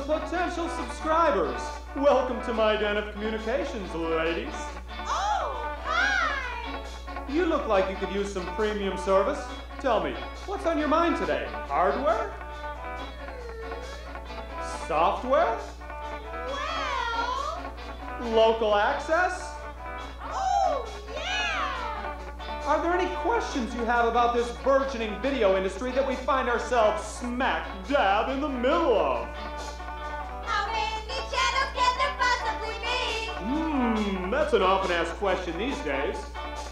potential subscribers. Welcome to my den of communications, ladies. Oh, hi! You look like you could use some premium service. Tell me, what's on your mind today? Hardware? Software? Well... Local access? Oh, yeah! Are there any questions you have about this burgeoning video industry that we find ourselves smack dab in the middle of? How many channels can there possibly be? That's an often-asked question these days.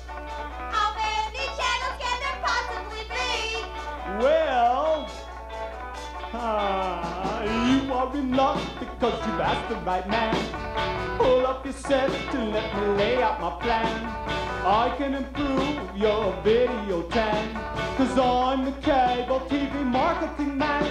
How many channels can there possibly be? Well... you are in luck because you asked the right man. Pull up your set and let me lay out my plan. I can improve your video tan, 'cause I'm the cable TV marketing man.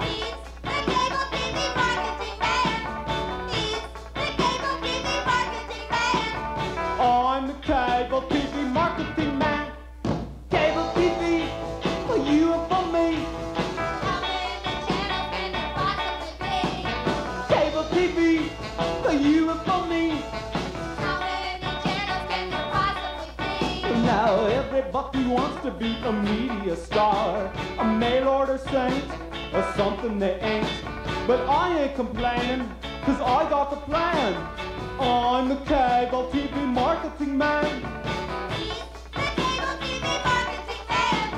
He's the cable TV marketing man. He's the cable TV marketing man. I'm the cable TV marketing man. Cable TV for you and for me. TV for you and for me. How many channels can there possibly be? Now everybody wants to be a media star, a mail order saint, or something they ain't. But I ain't complaining, 'cause I got the plan. I'm the cable TV marketing man. He's the cable TV marketing man.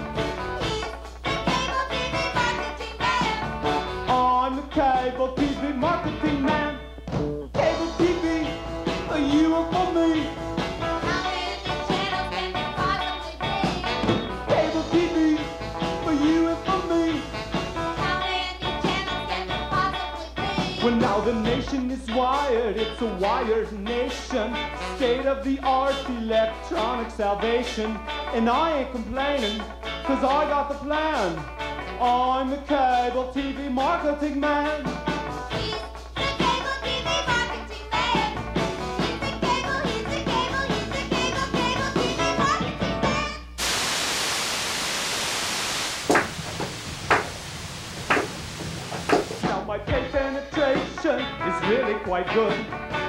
He's the cable TV marketing man. I'm the cable TV marketing. You and for me. How many channels can there possibly be? Cable TV for you and for me. How many channels can there possibly be? Well, now the nation is wired, it's a wired nation. State-of-the-art electronic salvation. And I ain't complaining, 'cause I got the plan. I'm the cable TV marketing man. My tape penetration is really quite good.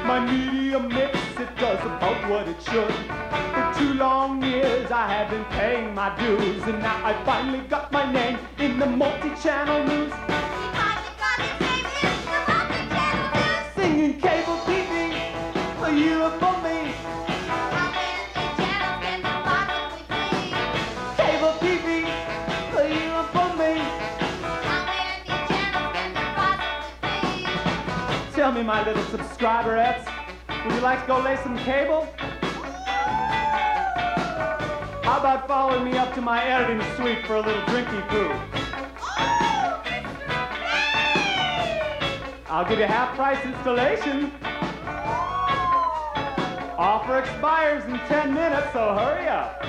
My media mix, it does about what it should. For 2 long years I have been paying my dues, and now I finally got my name in the multi-channel news. Singing cable TV for you and for me. How many channels can there possibly be? Cable TV for you and for me. Tell me, my little subscriberettes, would you like to go lay some cable? How about following me up to my editing suite for a little drinky-poo? I'll give you half-price installation. Offer expires in 10 minutes, so hurry up.